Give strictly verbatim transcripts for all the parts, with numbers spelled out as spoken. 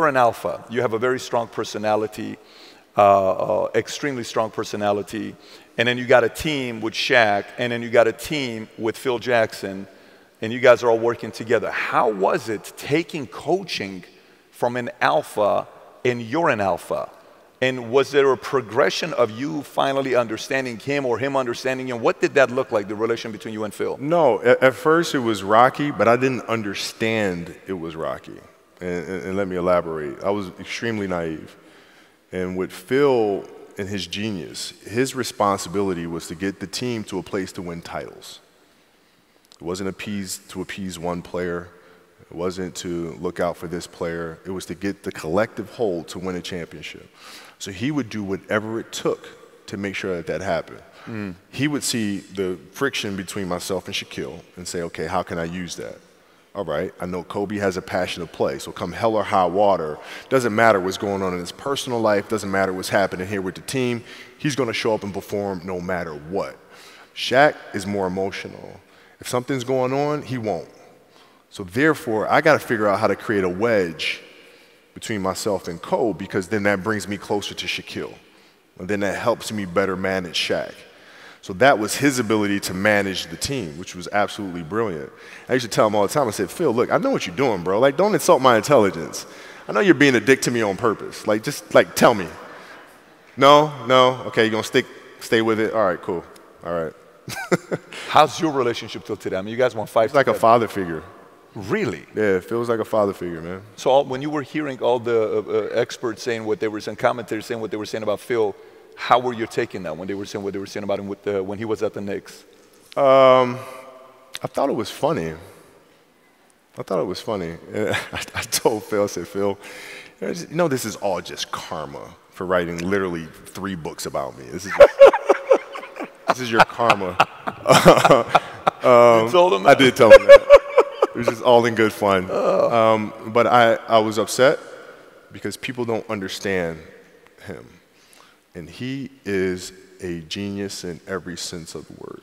you're an alpha. You have a very strong personality, uh, uh, extremely strong personality. And then you got a team with Shaq, and then you got a team with Phil Jackson, and you guys are all working together. How was it taking coaching from an alpha, and you're an alpha? And was there a progression of you finally understanding him or him understanding you? What did that look like, the relation between you and Phil? No, at, at first it was rocky, but I didn't understand it was rocky. And, and, and let me elaborate. I was extremely naive. And with Phil and his genius, his responsibility was to get the team to a place to win titles. It wasn't appease, to appease one player. It wasn't to look out for this player. It was to get the collective whole to win a championship. So he would do whatever it took to make sure that that happened. Mm. He would see the friction between myself and Shaquille and say, okay, how can I use that? All right, I know Kobe has a passion to play, so come hell or high water, doesn't matter what's going on in his personal life, doesn't matter what's happening here with the team, he's gonna show up and perform no matter what. Shaq is more emotional. If something's going on, he won't. So therefore, I gotta figure out how to create a wedge between myself and Kobe, because then that brings me closer to Shaquille. And then that helps me better manage Shaq. So that was his ability to manage the team, which was absolutely brilliant. I used to tell him all the time, I said, Phil, look, I know what you're doing, bro. Like, don't insult my intelligence. I know you're being a dick to me on purpose. Like, just, like, tell me. No, no, okay, you're gonna stick, stay with it? All right, cool, all right. How's your relationship till today? I mean, you guys want to fight It's like together. A father figure. Really? Yeah, it feels like a father figure, man. So all, when you were hearing all the uh, uh, experts saying what they were saying, commentators saying what they were saying about Phil, how were you taking that when they were saying what they were saying about him with the, when he was at the Knicks? Um, I thought it was funny. I thought it was funny. And I, I told Phil, I said, Phil, you know, this is all just karma for writing literally three books about me. This is, this is your karma. um, you told him that? I did tell him that. It was just all in good fun. Oh. Um, but I, I was upset because people don't understand him. And he is a genius in every sense of the word.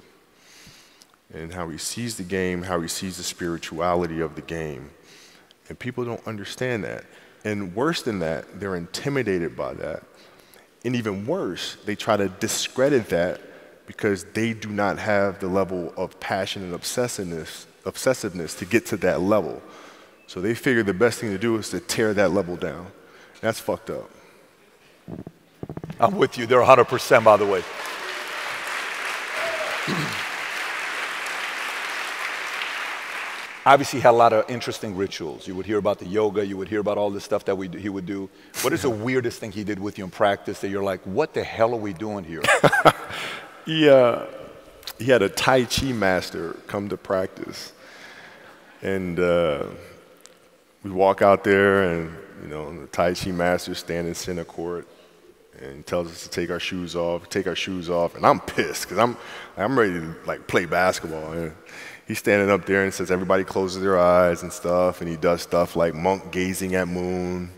And how he sees the game, how he sees the spirituality of the game. And people don't understand that. And worse than that, they're intimidated by that. And even worse, they try to discredit that because they do not have the level of passion and obsessiveness obsessiveness to get to that level. So they figure the best thing to do is to tear that level down. That's fucked up. I'm with you. They're one hundred percent, by the way. Obviously, he had a lot of interesting rituals. You would hear about the yoga. You would hear about all the stuff that we, he would do. What is the weirdest thing he did with you in practice that you're like, what the hell are we doing here? Yeah. He had a Tai Chi master come to practice. And uh, we walk out there, and you know, the Tai Chi master standing center court, and he tells us to take our shoes off, take our shoes off, and I'm pissed because I'm, I'm ready to like play basketball. And he's standing up there and says everybody closes their eyes and stuff, and he does stuff like monk gazing at moon,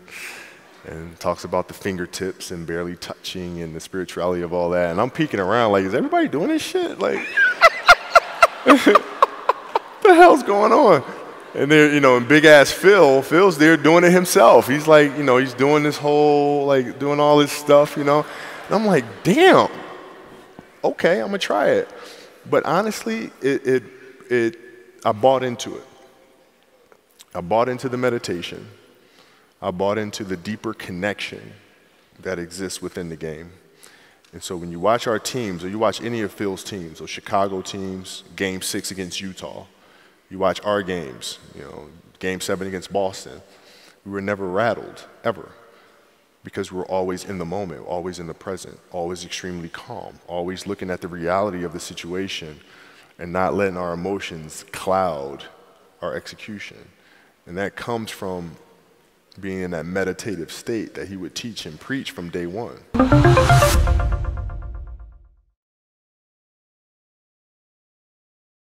and talks about the fingertips and barely touching and the spirituality of all that. And I'm peeking around like, is everybody doing this shit? Like, what the hell's going on? And they're, you know, and big ass Phil, Phil's there doing it himself. He's like, you know, he's doing this whole, like doing all this stuff, you know? And I'm like, damn, okay, I'm gonna try it. But honestly, it, it, it, I bought into it. I bought into the meditation. I bought into the deeper connection that exists within the game. And so when you watch our teams, or you watch any of Phil's teams, or Chicago teams, game six against Utah, you watch our games, you know, game seven against Boston, we were never rattled, ever, because we were always in the moment, always in the present, always extremely calm, always looking at the reality of the situation and not letting our emotions cloud our execution. And that comes from being in that meditative state that he would teach and preach from day one.